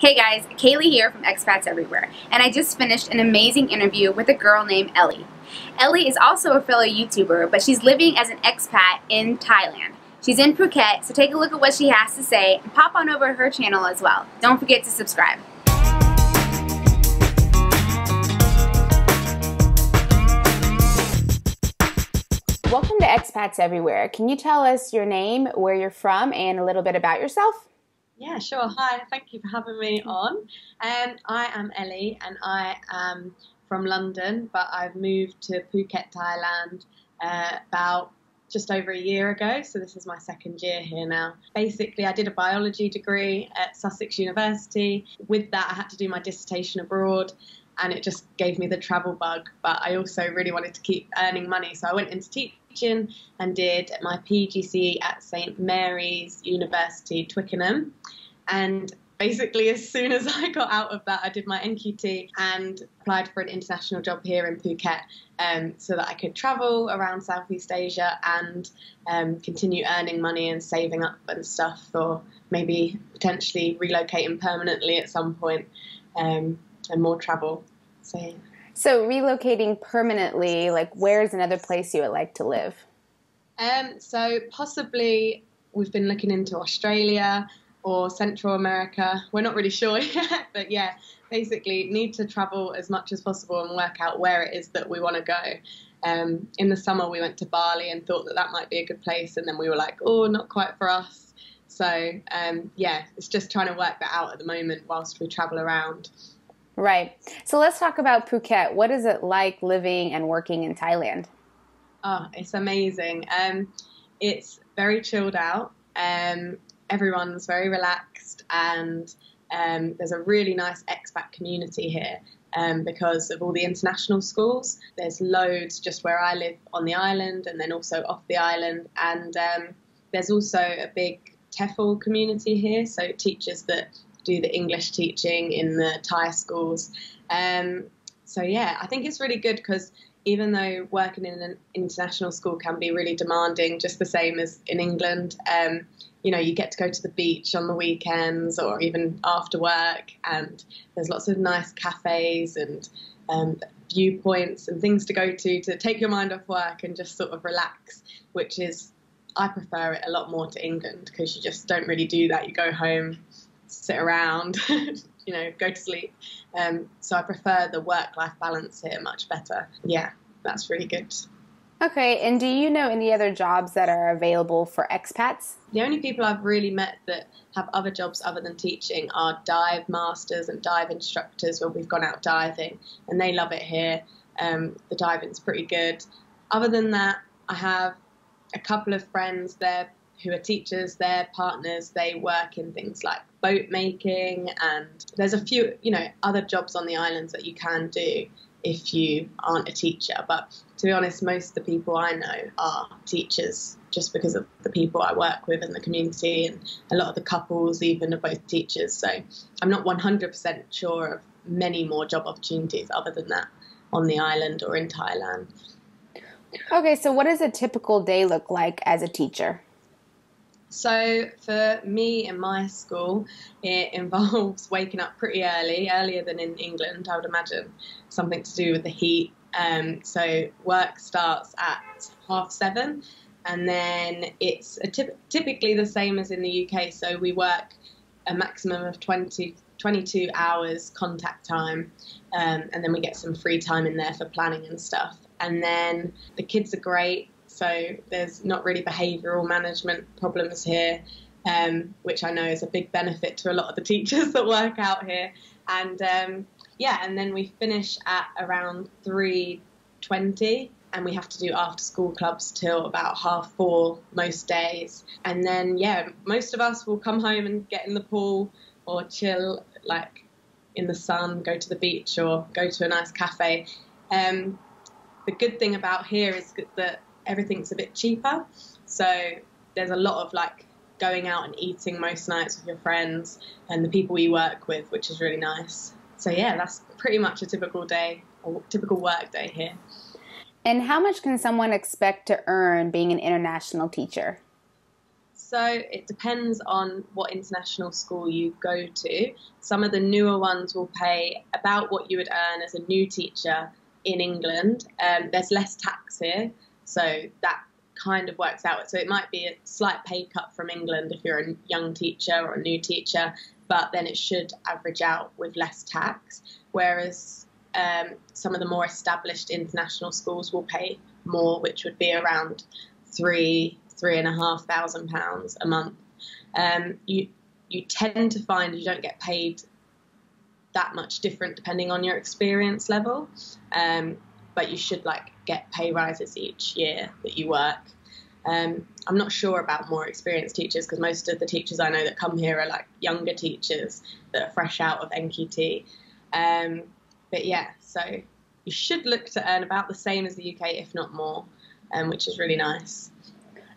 Hey guys, Kaylee here from Expats Everywhere, and I just finished an amazing interview with a girl named Ellie. Ellie is also a fellow YouTuber, but she's living as an expat in Thailand. She's in Phuket, so take a look at what she has to say and pop on over to her channel as well. Don't forget to subscribe. Welcome to Expats Everywhere. Can you tell us your name, where you're from, and a little bit about yourself? Yeah, sure. Hi, thank you for having me on. I am Ellie and I am from London, but I've moved to Phuket, Thailand about just over a year ago. So this is my second year here now. Basically, I did a biology degree at Sussex University. With that, I had to do my dissertation abroad and it just gave me the travel bug. But I also really wanted to keep earning money. So I went into teaching and did my PGCE at St. Mary's University, Twickenham. And basically, as soon as I got out of that, I did my NQT and applied for an international job here in Phuket so that I could travel around Southeast Asia and continue earning money and saving up and stuff for maybe potentially relocating permanently at some point and more travel. So, yeah. So relocating permanently, like where is another place you would like to live? So possibly we've been looking into Australia or Central America. We're not really sure yet, but yeah, basically need to travel as much as possible and work out where it is that we want to go. In the summer we went to Bali and thought that that might be a good place, and then we were like, oh, not quite for us. So yeah, it's just trying to work that out at the moment whilst we travel around. Right. So let's talk about Phuket. What is it like living and working in Thailand? Oh, it's amazing. It's very chilled out. Everyone's very relaxed and there's a really nice expat community here because of all the international schools. There's loads just where I live on the island and then also off the island. And there's also a big TEFL community here, so teachers that do the English teaching in the Thai schools. So yeah, I think it's really good because even though working in an international school can be really demanding, just the same as in England, you know, you get to go to the beach on the weekends or even after work, and there's lots of nice cafes and viewpoints and things to go to take your mind off work and just sort of relax, which is, I prefer it a lot more to England because you just don't really do that. You go home, sit around, you know, go to sleep. So I prefer the work-life balance here much better. Yeah, that's really good. Okay, and do you know any other jobs that are available for expats? The only people I've really met that have other jobs other than teaching are dive masters and dive instructors when we've gone out diving, and they love it here. The diving's pretty good. Other than that, I have a couple of friends there who are teachers, their partners, they work in things like boat making, and there's a few, you know, other jobs on the islands that you can do if you aren't a teacher. But to be honest, most of the people I know are teachers just because of the people I work with in the community, and a lot of the couples even are both teachers. So I'm not 100% sure of many more job opportunities other than that on the island or in Thailand. Okay, so what does a typical day look like as a teacher? So for me in my school, it involves waking up pretty early, earlier than in England, I would imagine, something to do with the heat. So work starts at 7:30 and then it's typically the same as in the UK. So we work a maximum of 22 hours contact time, and then we get some free time in there for planning and stuff. And then the kids are great. So there's not really behavioural management problems here, which I know is a big benefit to a lot of the teachers that work out here. And yeah, and then we finish at around 3:20 and we have to do after school clubs till about 4:30 most days. And then, yeah, most of us will come home and get in the pool or chill like in the sun, go to the beach or go to a nice cafe. The good thing about here is that everything's a bit cheaper, so there's a lot of like going out and eating most nights with your friends and the people you work with, which is really nice. So yeah, that's pretty much a typical day or typical work day here. And how much can someone expect to earn being an international teacher? so it depends on what international school you go to. Some of the newer ones will pay about what you would earn as a new teacher in England. There's less tax here, so that kind of works out. So it might be a slight pay cut from England if you're a young teacher or a new teacher, but then it should average out with less tax, whereas some of the more established international schools will pay more, which would be around £3,500 a month. You tend to find you don't get paid that much different depending on your experience level, but you should get pay rises each year that you work. I'm not sure about more experienced teachers, because most of the teachers I know that come here are younger teachers that are fresh out of NQT. But yeah, so you should look to earn about the same as the UK, if not more, which is really nice.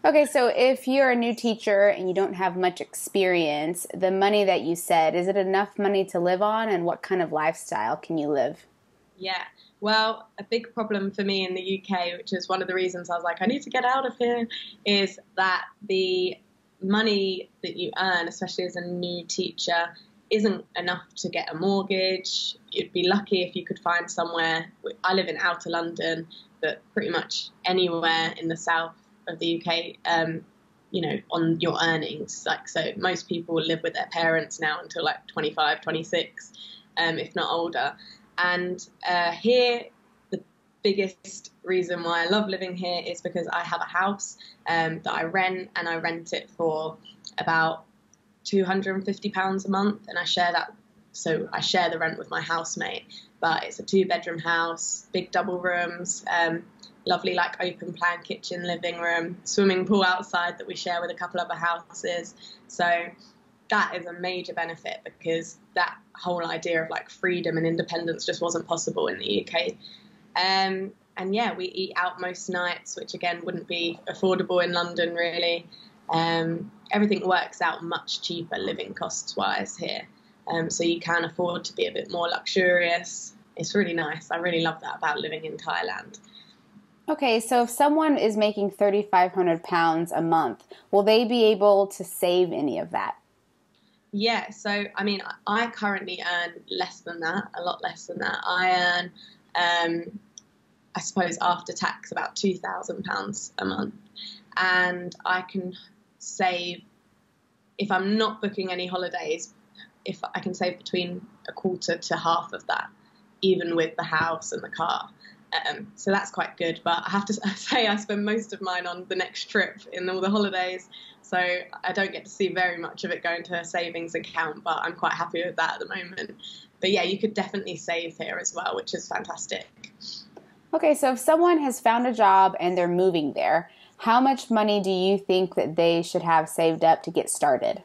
Okay, so if you're a new teacher and you don't have much experience, the money that you said, is it enough money to live on, and what kind of lifestyle can you live? Yeah, well, a big problem for me in the UK, which is one of the reasons I was I need to get out of here, is that the money that you earn, especially as a new teacher, isn't enough to get a mortgage. You'd be lucky if you could find somewhere. I live in outer London, but pretty much anywhere in the south of the UK, on your earnings. So most people live with their parents now until 25, 26, if not older. And here, the biggest reason why I love living here is because I have a house that I rent, and I rent it for about £250 a month, and I share that. So I share the rent with my housemate, but it's a 2-bedroom house, big double rooms, lovely open plan kitchen, living room, swimming pool outside that we share with a couple other houses. So that is a major benefit, because that whole idea of freedom and independence just wasn't possible in the UK. And yeah, we eat out most nights, which again wouldn't be affordable in London really. Everything works out much cheaper living costs wise here. So you can afford to be a bit more luxurious. It's really nice. I really love that about living in Thailand. Okay, so if someone is making £3,500 a month, will they be able to save any of that? Yeah, so I mean, I currently earn less than that, a lot less than that. I earn, I suppose after tax, about £2,000 a month. And I can save, if I'm not booking any holidays, if I can save between a quarter to half of that, even with the house and the car. So that's quite good, but I have to say I spend most of mine on the next trip in all the holidays, so I don't get to see very much of it going to a savings account, but I'm quite happy with that at the moment. But yeah, you could definitely save here as well, which is fantastic. Okay, so if someone has found a job and they're moving there, how much money do you think that they should have saved up to get started?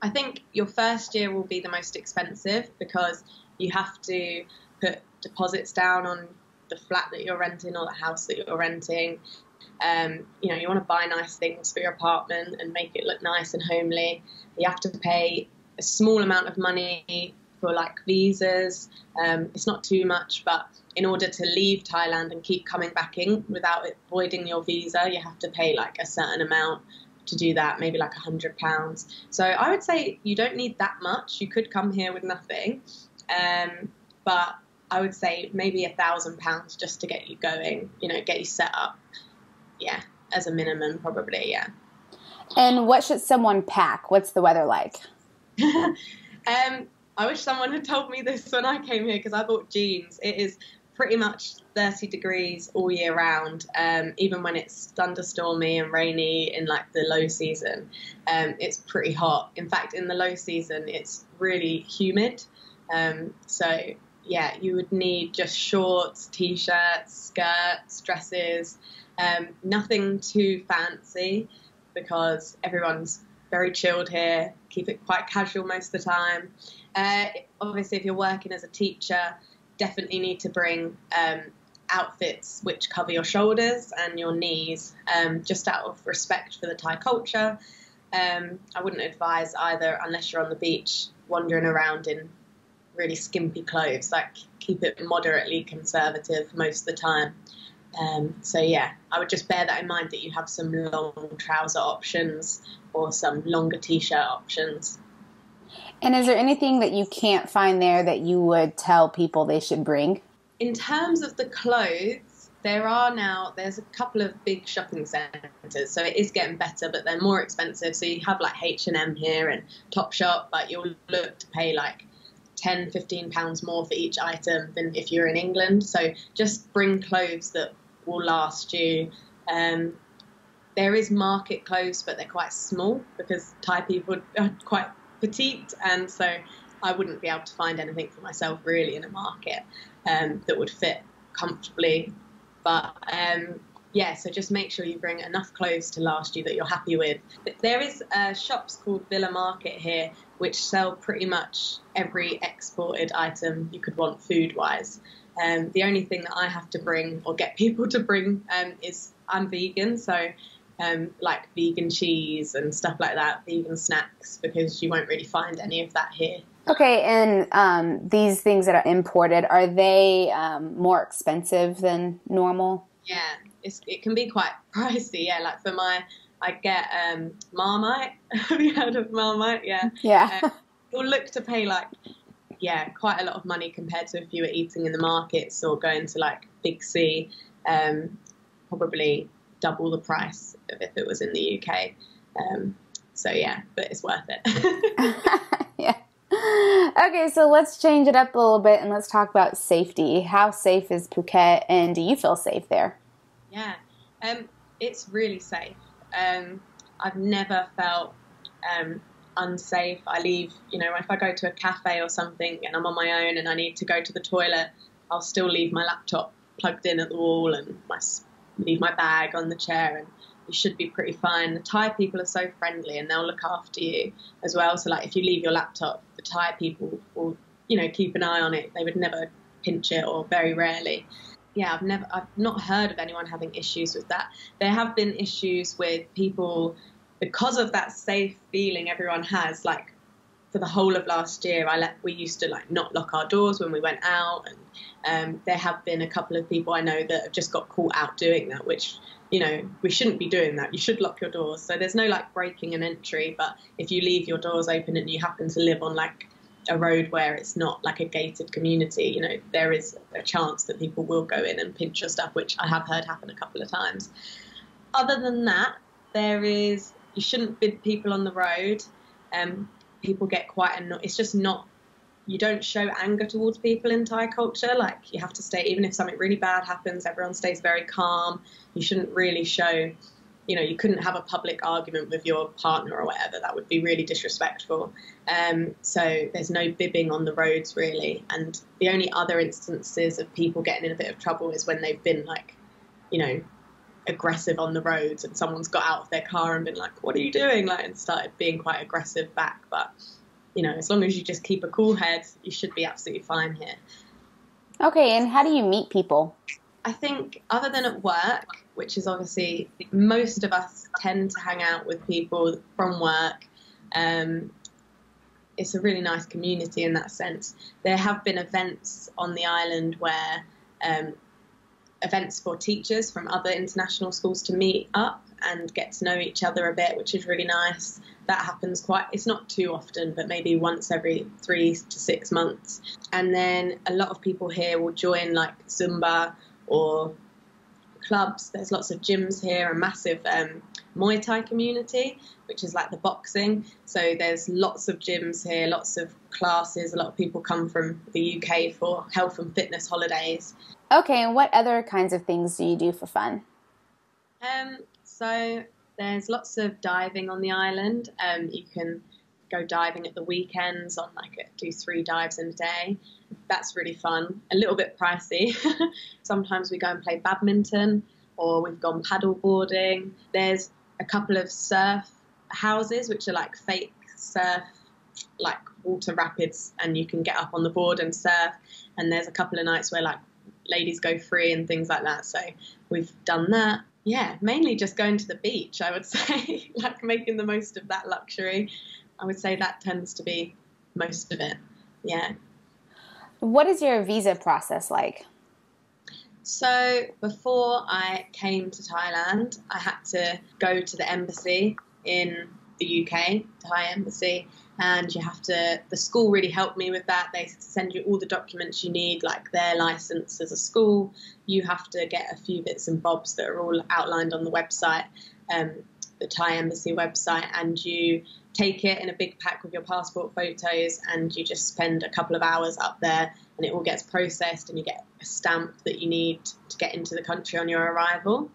I think your first year will be the most expensive, because you have to put deposits down on the flat that you're renting or the house that you're renting. You want to buy nice things for your apartment and make it look nice and homely. You have to pay a small amount of money for visas. It's not too much, but in order to leave Thailand and keep coming back in without voiding your visa, you have to pay a certain amount to do that, maybe £100. So I would say you don't need that much. You could come here with nothing, but I would say maybe £1,000 just to get you going, get you set up. Yeah, as a minimum, probably, yeah. And what should someone pack? What's the weather like? I wish someone had told me this when I came here, because I bought jeans. It is pretty much 30 degrees all year round, even when it's thunderstormy and rainy in the low season. It's pretty hot. In fact, in the low season, it's really humid. So yeah, you would need just shorts, t-shirts, skirts, dresses, nothing too fancy, because everyone's very chilled here, keep it quite casual most of the time. Obviously, if you're working as a teacher, definitely need to bring outfits which cover your shoulders and your knees, just out of respect for the Thai culture. I wouldn't advise either, unless you're on the beach, wandering around in really skimpy clothes. Keep it moderately conservative most of the time. So yeah, I would just bear that in mind, that you have some long trouser options or some longer t-shirt options. And is there anything that you can't find there that you would tell people they should bring? In terms of the clothes, there's a couple of big shopping centres, so it is getting better, but they're more expensive. So you have like H&M here and Topshop, but you'll look to pay like £10, £15 more for each item than if you're in England. So just bring clothes that will last you. There is market clothes, but they're quite small because Thai people are quite petite, and so I wouldn't be able to find anything for myself really in a market that would fit comfortably. But yeah, so just make sure you bring enough clothes to last you that you're happy with. But there is shops called Villa Market here which sell pretty much every exported item you could want food wise. The only thing that I have to bring, or get people to bring, is I'm vegan, so like vegan cheese and stuff like that, vegan snacks, because you won't really find any of that here. Okay, and these things that are imported, are they more expensive than normal? Yeah, it can be quite pricey, yeah. Like for I get Marmite. Have you heard of Marmite? Yeah. Yeah. You'll look to pay like, yeah, quite a lot of money compared to if you were eating in the markets or going to like Big C, probably double the price of if it was in the UK. So yeah, but it's worth it. Yeah. Okay, so let's change it up a little bit and let's talk about safety. How safe is Phuket, and do you feel safe there? Yeah, it's really safe. I've never felt unsafe. I leave, you know, if I go to a cafe or something and I'm on my own and I need to go to the toilet, I'll still leave my laptop plugged in at the wall and leave my bag on the chair, and you should be pretty fine. The Thai people are so friendly and they'll look after you as well. So like if you leave your laptop, the Thai people will, you know, keep an eye on it. They would never pinch it, or very rarely. Yeah, I've not heard of anyone having issues with that. There have been issues with people because of that safe feeling everyone has. Like for the whole of last year, we used to like not lock our doors when we went out, and there have been a couple of people I know that have just got caught out doing that, which, you know, we shouldn't be doing that. You should lock your doors. So there's no like breaking an entry, but if you leave your doors open and you happen to live on like a road where it's not like a gated community, you know, there is a chance that people will go in and pinch your stuff, which I have heard happen a couple of times. Other than that, you shouldn't bid people on the road. People get quite annoyed. It's just not, you don't show anger towards people in Thai culture. Like you have to stay, even if something really bad happens, everyone stays very calm. You shouldn't really show, you know, you couldn't have a public argument with your partner or whatever. That would be really disrespectful. So there's no bibbing on the roads really. And the only other instances of people getting in a bit of trouble is when they've been like, you know, aggressive on the roads and someone's got out of their car and been like, what are you doing? Like, and started being quite aggressive back. But, you know, as long as you just keep a cool head, you should be absolutely fine here. Okay, and how do you meet people? I think other than at work, which is obviously most of us tend to hang out with people from work, it's a really nice community in that sense. There have been events on the island where events for teachers from other international schools to meet up and get to know each other a bit, which is really nice. That happens quite, it's not too often, but maybe once every 3 to 6 months. And then a lot of people here will join like Zumba or clubs. There's lots of gyms here, a massive Muay Thai community, which is like the boxing. So there's lots of gyms here, lots of classes. A lot of people come from the UK for health and fitness holidays. Okay, and what other kinds of things do you do for fun? So there's lots of diving on the island. You can go diving at the weekends, do 3 dives in a day. That's really fun. A little bit pricey. Sometimes we go and play badminton, or we've gone paddle boarding. There's a couple of surf houses, which are like fake surf, like water rapids, and you can get up on the board and surf. And there's a couple of nights where like ladies go free and things like that. So we've done that. Yeah, mainly just going to the beach, I would say, like making the most of that luxury. I would say that tends to be most of it, yeah. What is your visa process like? So before I came to Thailand, I had to go to the embassy in the UK, Thai embassy, and the school really helped me with that. They send you all the documents you need, like their license as a school. You have to get a few bits and bobs that are all outlined on the website, the Thai embassy website, and you take it in a big pack with your passport photos, and you just spend a couple of hours up there, and it all gets processed, and you get a stamp that you need to get into the country on your arrival.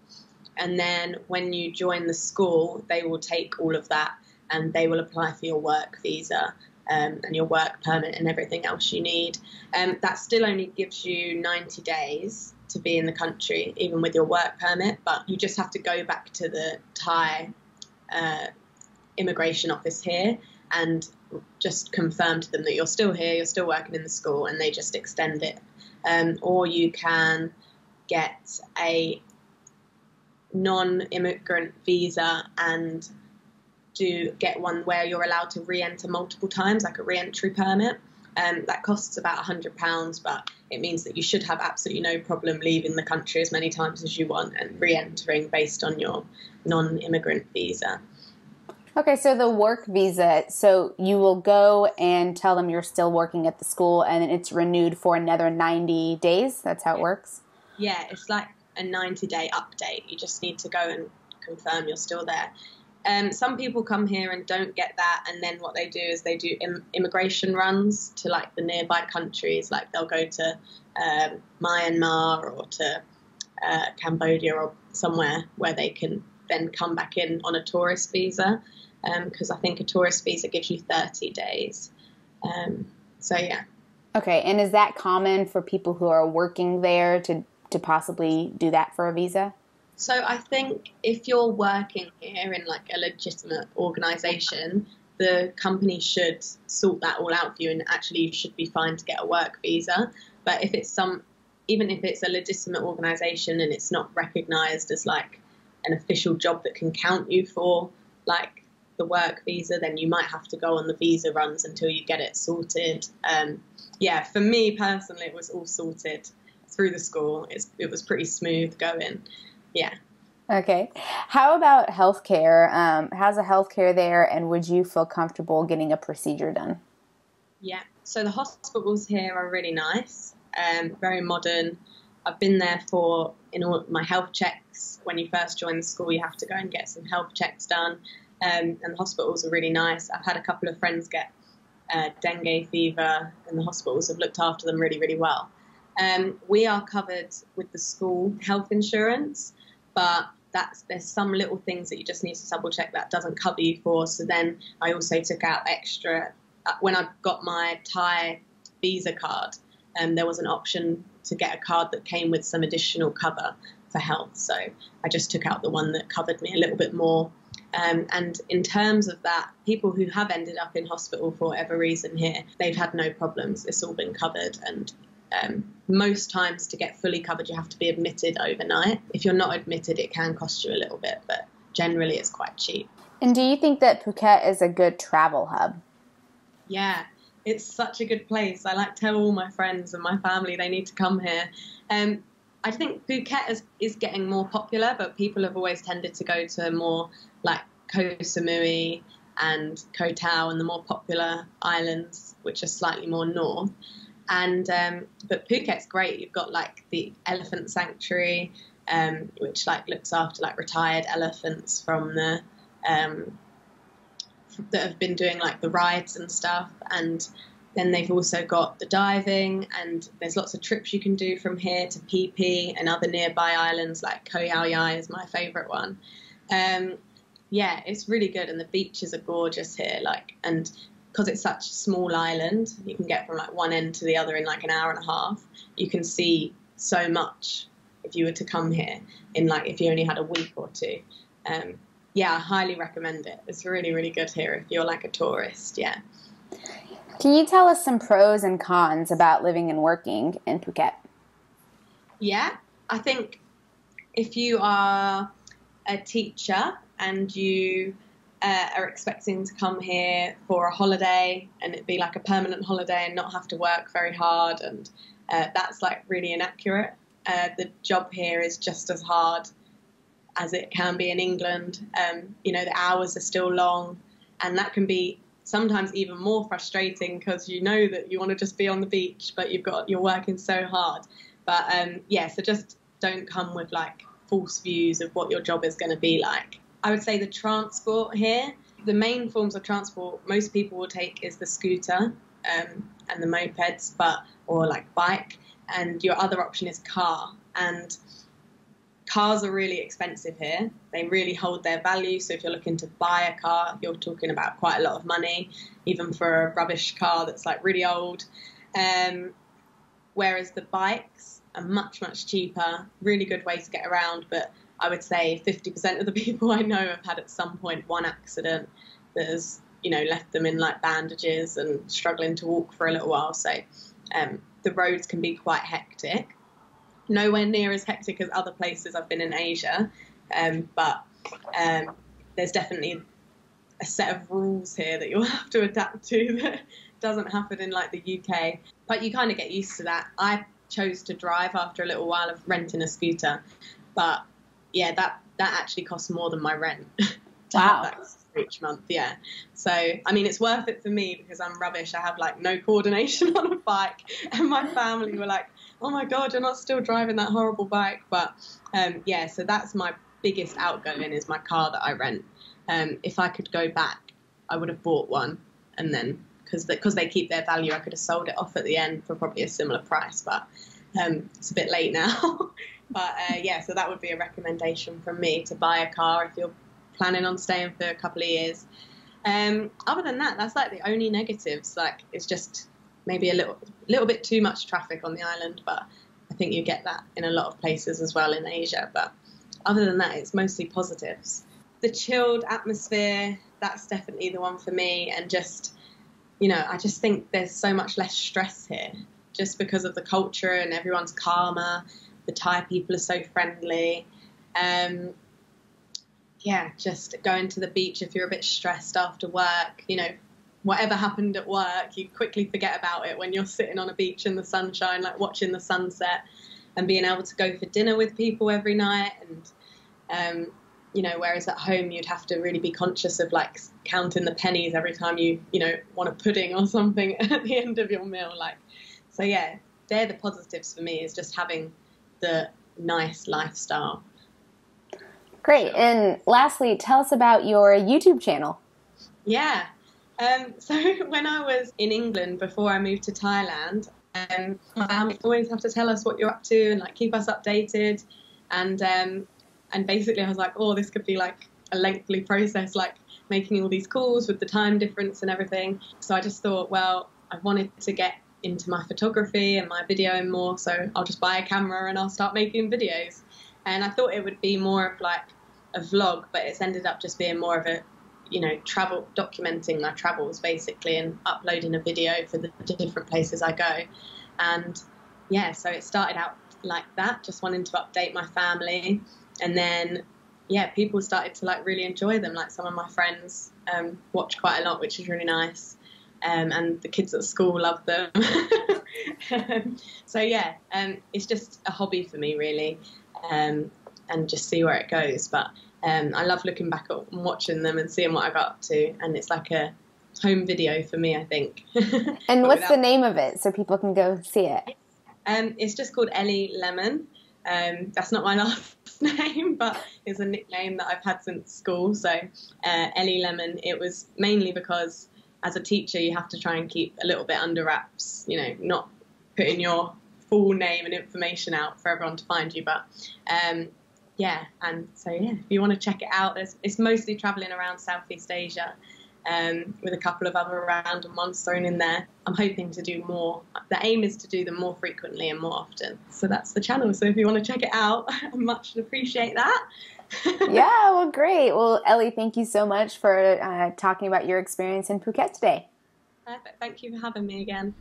And then when you join the school, they will take all of that and they will apply for your work visa and your work permit and everything else you need. That still only gives you 90 days to be in the country, even with your work permit, but you just have to go back to the Thai immigration office here and just confirm to them that you're still here, you're still working in the school, and they just extend it. Or you can get a non-immigrant visa and get one where you're allowed to re-enter multiple times, like a re-entry permit. That costs about £100, but it means that you should have absolutely no problem leaving the country as many times as you want and re-entering based on your non-immigrant visa. Okay, so the work visa, so you will go and tell them you're still working at the school and it's renewed for another 90 days? That's how it works? Yeah, it's like a 90-day update. You just need to go and confirm you're still there. Some people come here and don't get that, and then what they do is they do immigration runs to like the nearby countries. Like they'll go to Myanmar or to Cambodia or somewhere where they can then come back in on a tourist visa, because I think a tourist visa gives you 30 days. So yeah. Okay, and is that common for people who are working there to possibly do that for a visa? So I think if you're working here in like a legitimate organisation, the company should sort that all out for you, and actually you should be fine to get a work visa. But if it's even if it's a legitimate organisation and it's not recognised as like an official job that can count you for like the work visa, then you might have to go on the visa runs until you get it sorted. Yeah, for me personally, it was all sorted through the school. It was pretty smooth going. Yeah. Okay. How about healthcare? How's the healthcare there, and would you feel comfortable getting a procedure done? Yeah. So the hospitals here are really nice, very modern. I've been there for all my health checks. When you first join the school, you have to go and get some health checks done, and the hospitals are really nice. I've had a couple of friends get dengue fever, and the hospitals have looked after them really, really well. We are covered with the school health insurance, but there's some little things that you just need to double check that doesn't cover you for. So then I also took out extra when I got my Thai visa card, there was an option to get a card that came with some additional cover for health. So I just took out the one that covered me a little bit more. And in terms of that, people who have ended up in hospital for whatever reason here, they've had no problems. It's all been covered. And most times to get fully covered, you have to be admitted overnight. If you're not admitted, it can cost you a little bit, but generally it's quite cheap. And do you think that Phuket is a good travel hub? Yeah, it's such a good place. I like tell all my friends and my family they need to come here. I think Phuket is getting more popular, but people have always tended to go to more like Koh Samui and Koh Tao and the more popular islands, which are slightly more north. And but Phuket's great. You've got like the Elephant Sanctuary, which like looks after like retired elephants from the that have been doing like the rides and stuff. And then they've also got the diving, and there's lots of trips you can do from here to Phi Phi and other nearby islands, like Koh Yao Yai is my favourite one. Yeah, it's really good, and the beaches are gorgeous here. Because it's such a small island, you can get from like one end to the other in like an hour and a half. You can see so much if you were to come here in like if you only had a week or two. Yeah, I highly recommend it. It's really, really good here if you're like a tourist, yeah. Can you tell us some pros and cons about living and working in Phuket? Yeah, I think if you are a teacher and you are expecting to come here for a holiday and it'd be like a permanent holiday and not have to work very hard, and that's like really inaccurate. the job here is just as hard as it can be in England. You know, the hours are still long, and that can be sometimes even more frustrating because you know that you want to just be on the beach, but you're working so hard. But yeah, so just don't come with like false views of what your job is going to be like. I would say the transport here, the main forms of transport most people will take is the scooter and the mopeds, or like bike, and your other option is car. And cars are really expensive here. They really hold their value. So if you're looking to buy a car, you're talking about quite a lot of money, even for a rubbish car that's like really old. Whereas the bikes are much, much cheaper, really good way to get around. But I would say 50% of the people I know have had at some point one accident that has, you know, left them in like bandages and struggling to walk for a little while. So the roads can be quite hectic. Nowhere near as hectic as other places I've been in Asia, but there's definitely a set of rules here that you'll have to adapt to that doesn't happen in like the UK. But you kind of get used to that. I chose to drive after a little while of renting a scooter, but yeah, that actually costs more than my rent. Wow. Each month, yeah. So I mean, it's worth it for me because I'm rubbish. I have like no coordination on a bike, and my family were like, "Oh my God, you're not still driving that horrible bike." But yeah, so that's my biggest outgoing is my car that I rent. If I could go back, I would have bought one, and then because they keep their value, I could have sold it off at the end for probably a similar price. But it's a bit late now. But yeah, so that would be a recommendation from me to buy a car if you're planning on staying for a couple of years. Other than that, that's like the only negatives. Like it's just maybe a little bit too much traffic on the island, but I think you get that in a lot of places as well in Asia. But other than that, it's mostly positives. The chilled atmosphere, that's definitely the one for me. And just, you know, I just think there's so much less stress here just because of the culture and everyone's calmer. The Thai people are so friendly. Yeah, just going to the beach if you're a bit stressed after work. You know, whatever happened at work, you quickly forget about it when you're sitting on a beach in the sunshine, like watching the sunset, and being able to go for dinner with people every night. And, you know, whereas at home you'd have to really be conscious of like counting the pennies every time you know, want a pudding or something at the end of your meal. Like, so yeah, they're the positives for me, is just having the nice lifestyle. Great. And lastly, tell us about your YouTube channel. Yeah. So when I was in England before I moved to Thailand, my family always have to tell us what you're up to and like keep us updated. And basically I was like, oh, this could be like a lengthy process, like making all these calls with the time difference and everything. So I just thought, well, I wanted to get into my photography and my video and more. So I'll just buy a camera and I'll start making videos. And I thought it would be more of like a vlog, but it's ended up just being more of a, you know, travel, documenting my travels basically, and uploading a video for the different places I go. And yeah, so it started out like that, just wanting to update my family. And then, yeah, people started to like really enjoy them. Like some of my friends watch quite a lot, which is really nice. And the kids at school love them. So yeah, it's just a hobby for me really. And just see where it goes. But I love looking back at and watching them and seeing what I got up to, and it's like a home video for me, I think. And what's the name of it so people can go see it? It's just called Ellie Lemon. That's not my last name, but it's a nickname that I've had since school. So Ellie Lemon, it was mainly because as a teacher you have to try and keep a little bit under wraps, you know, not putting your full name and information out for everyone to find you. But yeah, and so yeah, if you want to check it out, it's mostly traveling around Southeast Asia, with a couple of other random ones thrown in there. I'm hoping to do more. The aim is to do them more frequently and more often. So that's the channel. So if you want to check it out, I much appreciate that. Yeah, well, great. Well, Ellie, thank you so much for talking about your experience in Phuket today. Perfect. Thank you for having me again.